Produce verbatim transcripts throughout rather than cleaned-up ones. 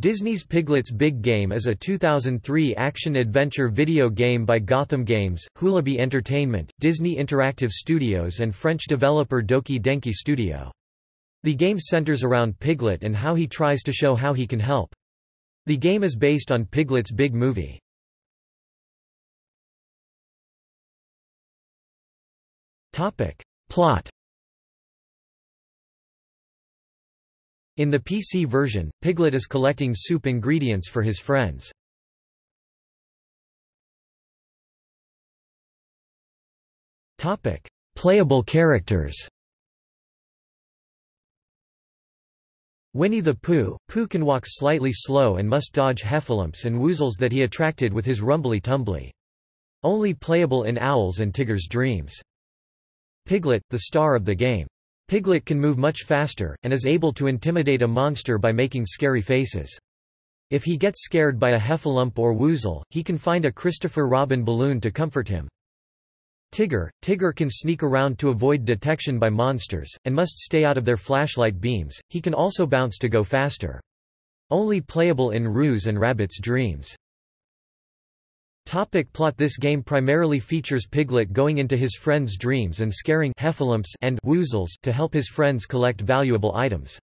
Disney's Piglet's Big Game is a two thousand three action-adventure video game by Gotham Games, Hulabee Entertainment, Disney Interactive Studios and French developer Doki Denki Studio. The game centers around Piglet and how he tries to show how he can help. The game is based on Piglet's Big Movie. Topic. Plot. In the P C version, Piglet is collecting soup ingredients for his friends. Topic: Playable characters. Winnie the Pooh. Pooh can walk slightly slow and must dodge heffalumps and woozles that he attracted with his rumbly tumbly. Only playable in Owls and Tigger's Dreams. Piglet, the star of the game. Piglet can move much faster, and is able to intimidate a monster by making scary faces. If he gets scared by a heffalump or woozle, he can find a Christopher Robin balloon to comfort him. Tigger. Tigger can sneak around to avoid detection by monsters, and must stay out of their flashlight beams. He can also bounce to go faster. Only playable in Ruse and Rabbit's Dreams. Topic plot. This game primarily features Piglet going into his friends' dreams and scaring heffalumps and woozles to help his friends collect valuable items.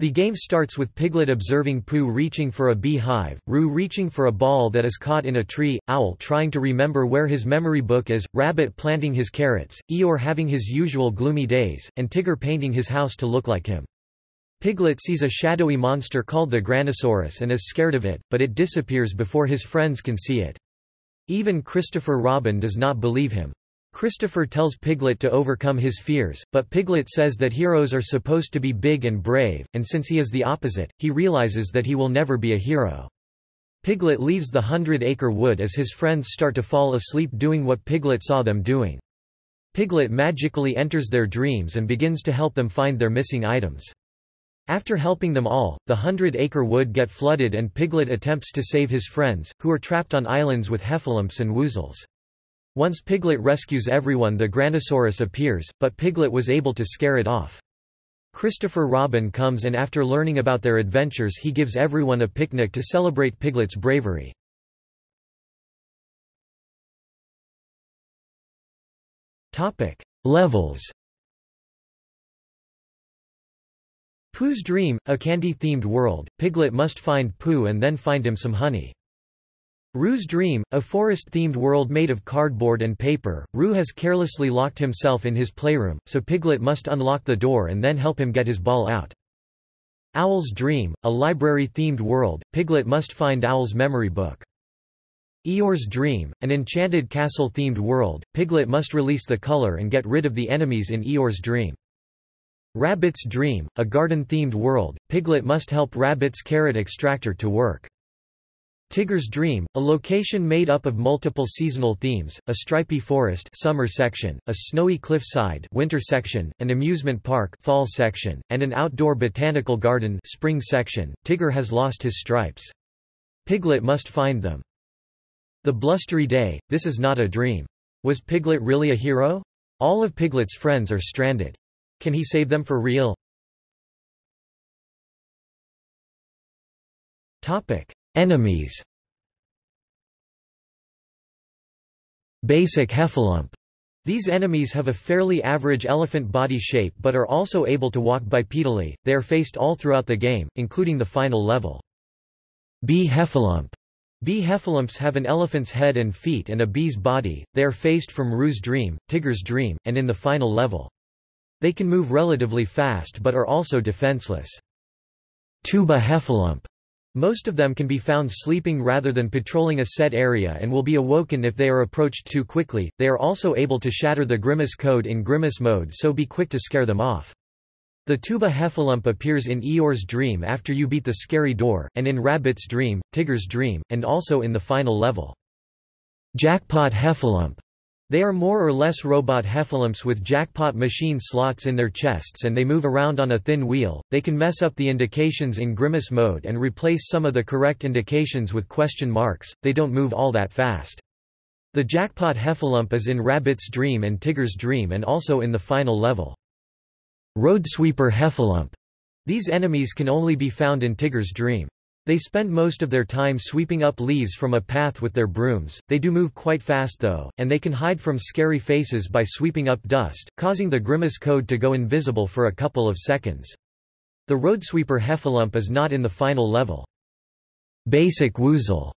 The game starts with Piglet observing Pooh reaching for a beehive, Roo reaching for a ball that is caught in a tree, Owl trying to remember where his memory book is, Rabbit planting his carrots, Eeyore having his usual gloomy days, and Tigger painting his house to look like him. Piglet sees a shadowy monster called the Grandisaurus and is scared of it, but it disappears before his friends can see it. Even Christopher Robin does not believe him. Christopher tells Piglet to overcome his fears, but Piglet says that heroes are supposed to be big and brave, and since he is the opposite, he realizes that he will never be a hero. Piglet leaves the Hundred Acre Wood as his friends start to fall asleep doing what Piglet saw them doing. Piglet magically enters their dreams and begins to help them find their missing items. After helping them all, the Hundred Acre Wood get flooded and Piglet attempts to save his friends, who are trapped on islands with heffalumps and woozles. Once Piglet rescues everyone, the Grandisaurus appears, but Piglet was able to scare it off. Christopher Robin comes and after learning about their adventures he gives everyone a picnic to celebrate Piglet's bravery. Topic: Levels. Pooh's Dream, a candy-themed world, Piglet must find Pooh and then find him some honey. Roo's Dream, a forest-themed world made of cardboard and paper, Roo has carelessly locked himself in his playroom, so Piglet must unlock the door and then help him get his ball out. Owl's Dream, a library-themed world, Piglet must find Owl's memory book. Eeyore's Dream, an enchanted castle-themed world, Piglet must release the color and get rid of the enemies in Eeyore's Dream. Rabbit's Dream, a garden-themed world, Piglet must help Rabbit's carrot extractor to work. Tigger's Dream, a location made up of multiple seasonal themes, a stripy forest summer section, a snowy cliffside winter section, an amusement park fall section, and an outdoor botanical garden spring section. Tigger has lost his stripes. Piglet must find them. The Blustery Day, this is not a dream. Was Piglet really a hero? All of Piglet's friends are stranded. Can he save them for real? Topic: Enemies. Basic heffalump. These enemies have a fairly average elephant body shape but are also able to walk bipedally. They are faced all throughout the game, including the final level. Bee heffalump. Bee heffalumps have an elephant's head and feet and a bee's body. They are faced from Roo's Dream, Tigger's Dream, and in the final level. They can move relatively fast but are also defenseless. Tuba heffalump. Most of them can be found sleeping rather than patrolling a set area and will be awoken if they are approached too quickly. They are also able to shatter the Grimace code in Grimace mode, so be quick to scare them off. The Tuba heffalump appears in Eeyore's Dream after you beat the scary door, and in Rabbit's Dream, Tigger's Dream, and also in the final level. Jackpot heffalump. They are more or less robot heffalumps with jackpot machine slots in their chests and they move around on a thin wheel. They can mess up the indications in Grimace mode and replace some of the correct indications with question marks. They don't move all that fast. The jackpot heffalump is in Rabbit's Dream and Tigger's Dream and also in the final level. Roadsweeper heffalump. These enemies can only be found in Tigger's Dream. They spend most of their time sweeping up leaves from a path with their brooms. They do move quite fast though, and they can hide from scary faces by sweeping up dust, causing the Grimace code to go invisible for a couple of seconds. The Roadsweeper Heffalump is not in the final level. Basic Woozle.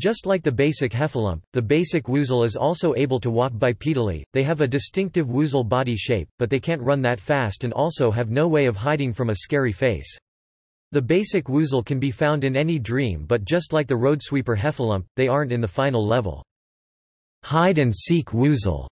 Just like the basic Heffalump, the basic Woozle is also able to walk bipedally. They have a distinctive Woozle body shape, but they can't run that fast and also have no way of hiding from a scary face. The basic Woozle can be found in any dream, but just like the Roadsweeper Heffalump, they aren't in the final level. Hide and Seek Woozle.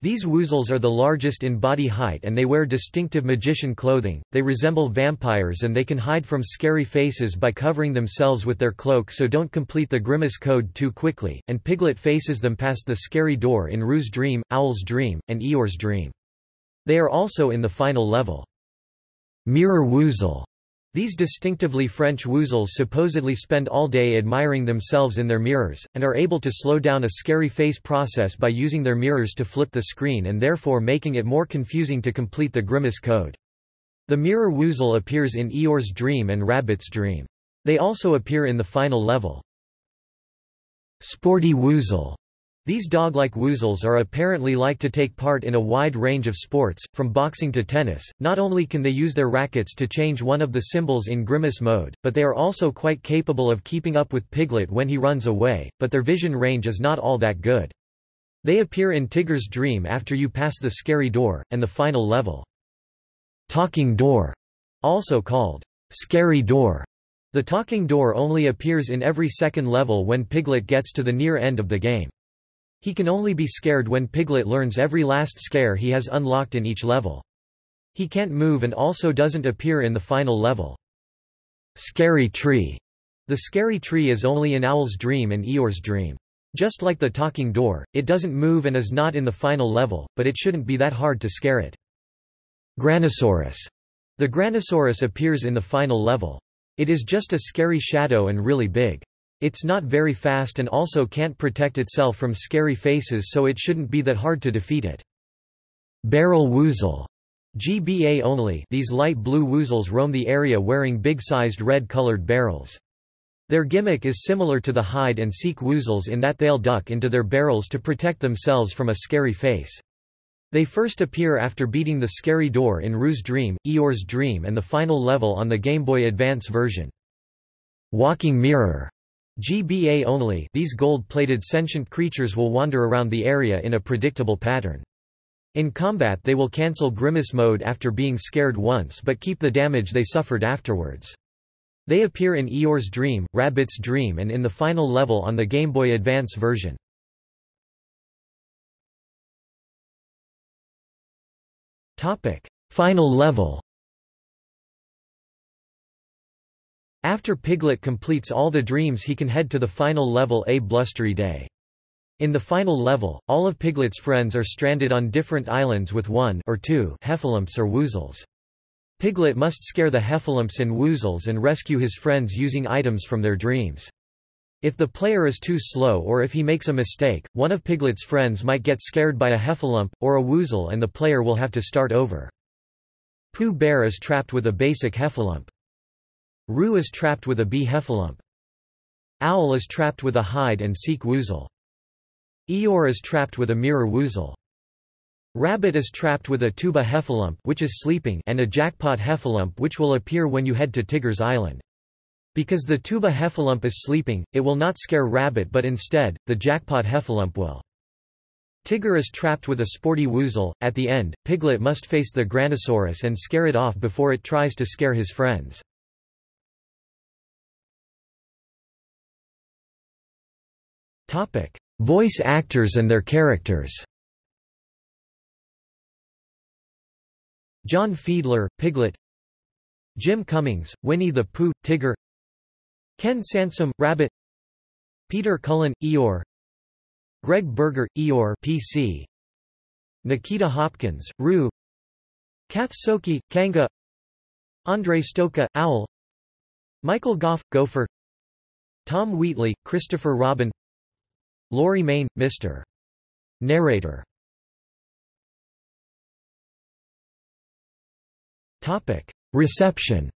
These Woozles are the largest in body height and they wear distinctive magician clothing. They resemble vampires and they can hide from scary faces by covering themselves with their cloak, so don't complete the Grimace code too quickly, and Piglet faces them past the scary door in Roo's Dream, Owl's Dream, and Eeyore's Dream. They are also in the final level. Mirror Woozle. These distinctively French Woozles supposedly spend all day admiring themselves in their mirrors, and are able to slow down a scary face process by using their mirrors to flip the screen and therefore making it more confusing to complete the Grimace code. The Mirror Woozle appears in Eeyore's Dream and Rabbit's Dream. They also appear in the final level. Sporty Woozle. These dog-like Woozles are apparently like to take part in a wide range of sports, from boxing to tennis. Not only can they use their rackets to change one of the symbols in Grimace mode, but they are also quite capable of keeping up with Piglet when he runs away, but their vision range is not all that good. They appear in Tigger's Dream after you pass the scary door, and the final level. Talking Door, also called Scary Door. The Talking Door only appears in every second level when Piglet gets to the near end of the game. He can only be scared when Piglet learns every last scare he has unlocked in each level. He can't move and also doesn't appear in the final level. Scary Tree. The Scary Tree is only in Owl's Dream and Eeyore's Dream. Just like the Talking Door, it doesn't move and is not in the final level, but it shouldn't be that hard to scare it. Grandisaurus. The Grandisaurus appears in the final level. It is just a scary shadow and really big. It's not very fast and also can't protect itself from scary faces, so it shouldn't be that hard to defeat it. Barrel Woozle. G B A only. These light blue Woozles roam the area wearing big-sized red-colored barrels. Their gimmick is similar to the hide and seek Woozles in that they'll duck into their barrels to protect themselves from a scary face. They first appear after beating the scary door in Roo's Dream, Eeyore's Dream, and the final level on the Game Boy Advance version. Walking Mirror. G B A only. These gold-plated sentient creatures will wander around the area in a predictable pattern. In combat they will cancel Grimace mode after being scared once but keep the damage they suffered afterwards. They appear in Eeyore's Dream, Rabbit's Dream, and in the final level on the Game Boy Advance version. Final level. After Piglet completes all the dreams he can head to the final level, A Blustery Day. In the final level, all of Piglet's friends are stranded on different islands with one or two Heffalumps or Woozles. Piglet must scare the Heffalumps and Woozles and rescue his friends using items from their dreams. If the player is too slow or if he makes a mistake, one of Piglet's friends might get scared by a Heffalump or a Woozle and the player will have to start over. Pooh Bear is trapped with a basic Heffalump. Roo is trapped with a bee Heffalump. Owl is trapped with a hide and seek Woozle. Eeyore is trapped with a mirror Woozle. Rabbit is trapped with a tuba Heffalump, which is sleeping, and a jackpot Heffalump, which will appear when you head to Tigger's Island. Because the tuba Heffalump is sleeping, it will not scare Rabbit, but instead, the jackpot Heffalump will. Tigger is trapped with a sporty Woozle. At the end, Piglet must face the Grandisaurus and scare it off before it tries to scare his friends. Topic: Voice actors and their characters. John Fiedler, Piglet. Jim Cummings, Winnie the Pooh, Tigger. Ken Sansom, Rabbit. Peter Cullen, Eeyore. Greg Berger, Eeyore. P C Nikita Hopkins, Roo. Kath Soucie, Kanga. Andre Stoka, Owl. Michael Gough, Gopher. Tom Wheatley, Christopher Robin. Laurie Main, Mister Narrator. Reception.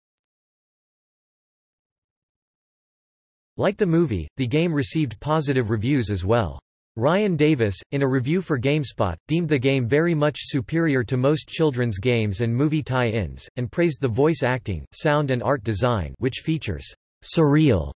Like the movie, the game received positive reviews as well. Ryan Davis, in a review for GameSpot, deemed the game very much superior to most children's games and movie tie-ins, and praised the voice acting, sound and art design, which features surreal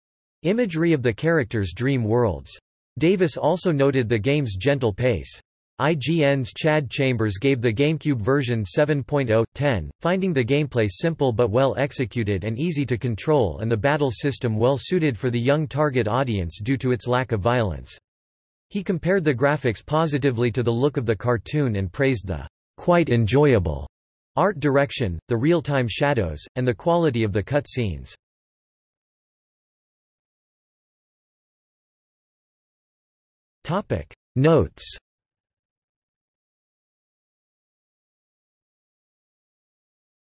imagery of the characters' dream worlds. Davis also noted the game's gentle pace. I G N's Chad Chambers gave the GameCube version seven point oh out of ten, finding the gameplay simple but well executed and easy to control, and the battle system well suited for the young target audience due to its lack of violence. He compared the graphics positively to the look of the cartoon and praised the quite enjoyable art direction, the real-time shadows, and the quality of the cutscenes. Topic: Notes.